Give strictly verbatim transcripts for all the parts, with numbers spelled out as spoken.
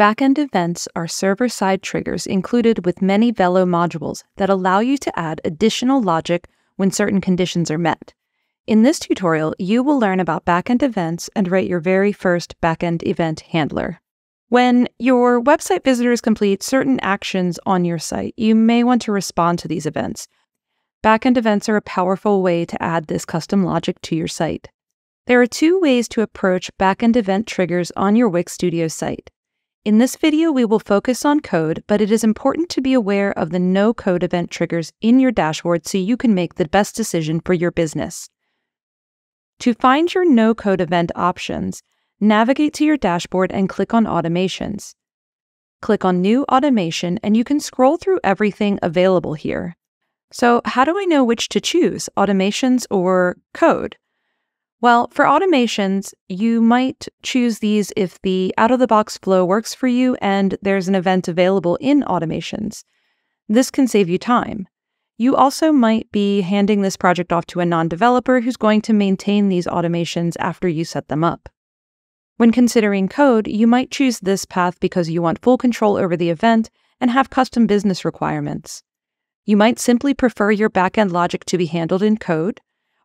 Backend events are server-side triggers included with many Velo modules that allow you to add additional logic when certain conditions are met. In this tutorial, you will learn about backend events and write your very first backend event handler. When your website visitors complete certain actions on your site, you may want to respond to these events. Backend events are a powerful way to add this custom logic to your site. There are two ways to approach backend event triggers on your Wix Studio site. In this video, we will focus on code, but it is important to be aware of the no-code event triggers in your dashboard so you can make the best decision for your business. To find your no-code event options, navigate to your dashboard and click on Automations. Click on New Automation, and you can scroll through everything available here. So how do I know which to choose, Automations or Code? Well, for automations, you might choose these if the out-of-the-box flow works for you and there's an event available in automations. This can save you time. You also might be handing this project off to a non-developer who's going to maintain these automations after you set them up. When considering code, you might choose this path because you want full control over the event and have custom business requirements. You might simply prefer your backend logic to be handled in code,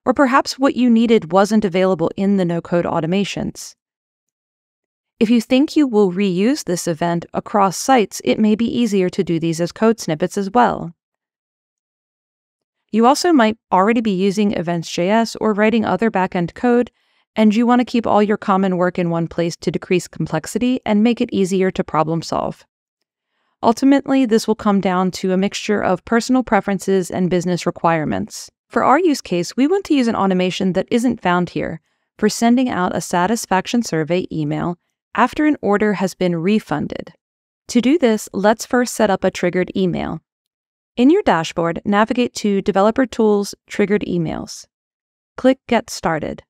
or perhaps what you needed wasn't available in the no-code automations. If you think you will reuse this event across sites, it may be easier to do these as code snippets as well. You also might already be using events dot J S or writing other backend code, and you want to keep all your common work in one place to decrease complexity and make it easier to problem solve. Ultimately, this will come down to a mixture of personal preferences and business requirements. For our use case, we want to use an automation that isn't found here for sending out a satisfaction survey email after an order has been refunded. To do this, let's first set up a triggered email. In your dashboard, navigate to Developer Tools, Triggered Emails. Click Get Started.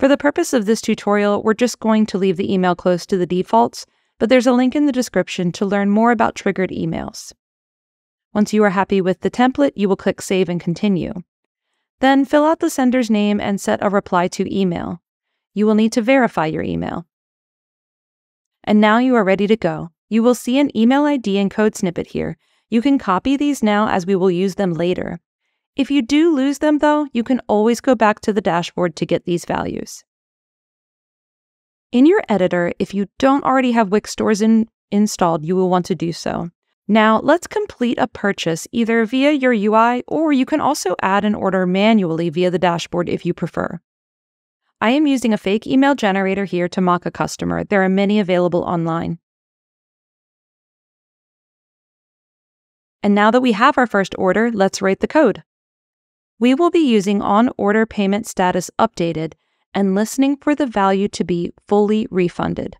For the purpose of this tutorial, we're just going to leave the email close to the defaults, but there's a link in the description to learn more about triggered emails. Once you are happy with the template, you will click Save and Continue. Then fill out the sender's name and set a reply to email. You will need to verify your email. And now you are ready to go. You will see an email I D and code snippet here. You can copy these now as we will use them later. If you do lose them though, you can always go back to the dashboard to get these values. In your editor, if you don't already have Wix Stores in installed, you will want to do so. Now, let's complete a purchase either via your U I, or you can also add an order manually via the dashboard if you prefer. I am using a fake email generator here to mock a customer. There are many available online. And now that we have our first order, let's write the code. We will be using OnOrderPaymentStatusUpdated and listening for the value to be fully refunded.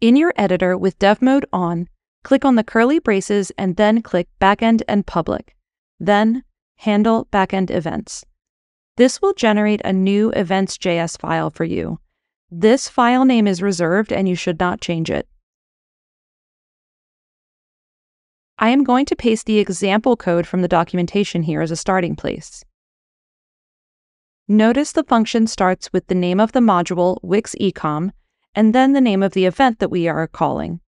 In your editor with dev mode on, click on the curly braces and then click Backend and Public, then Handle Backend Events. This will generate a new events dot J S file for you. This file name is reserved and you should not change it. I am going to paste the example code from the documentation here as a starting place. Notice the function starts with the name of the module, Wix Ecom, and then the name of the event that we are calling.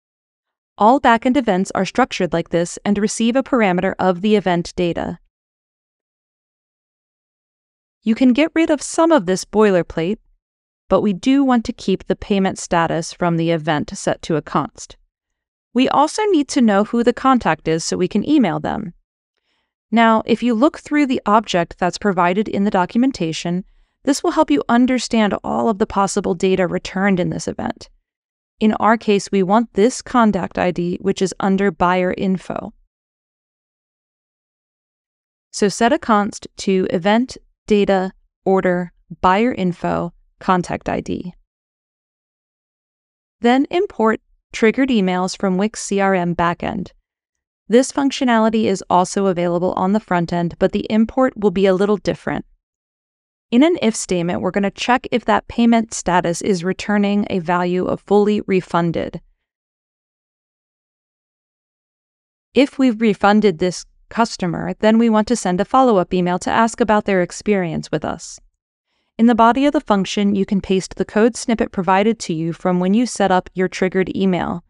All backend events are structured like this and receive a parameter of the event data. You can get rid of some of this boilerplate, but we do want to keep the payment status from the event set to a const. We also need to know who the contact is so we can email them. Now, if you look through the object that's provided in the documentation, this will help you understand all of the possible data returned in this event. In our case, we want this contact I D, which is under buyer info. So set a const to event, data, order, buyer info, contact I D. Then import triggered emails from Wix C R M backend. This functionality is also available on the front end, but the import will be a little different. In an if statement, we're going to check if that payment status is returning a value of fully refunded. If we've refunded this customer, then we want to send a follow-up email to ask about their experience with us. In the body of the function, you can paste the code snippet provided to you from when you set up your triggered email.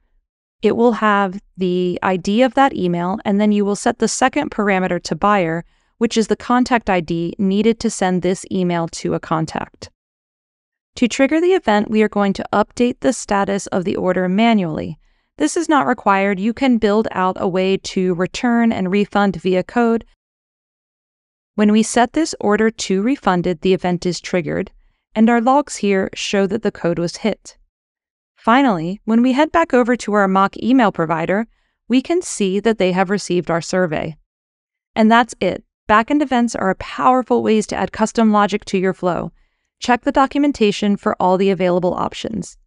It will have the I D of that email, and then you will set the second parameter to buyer, which is the contact I D needed to send this email to a contact. To trigger the event, we are going to update the status of the order manually. This is not required. You can build out a way to return and refund via code. When we set this order to refunded, the event is triggered, and our logs here show that the code was hit. Finally, when we head back over to our mock email provider, we can see that they have received our survey. And that's it. Backend events are powerful ways to add custom logic to your flow. Check the documentation for all the available options.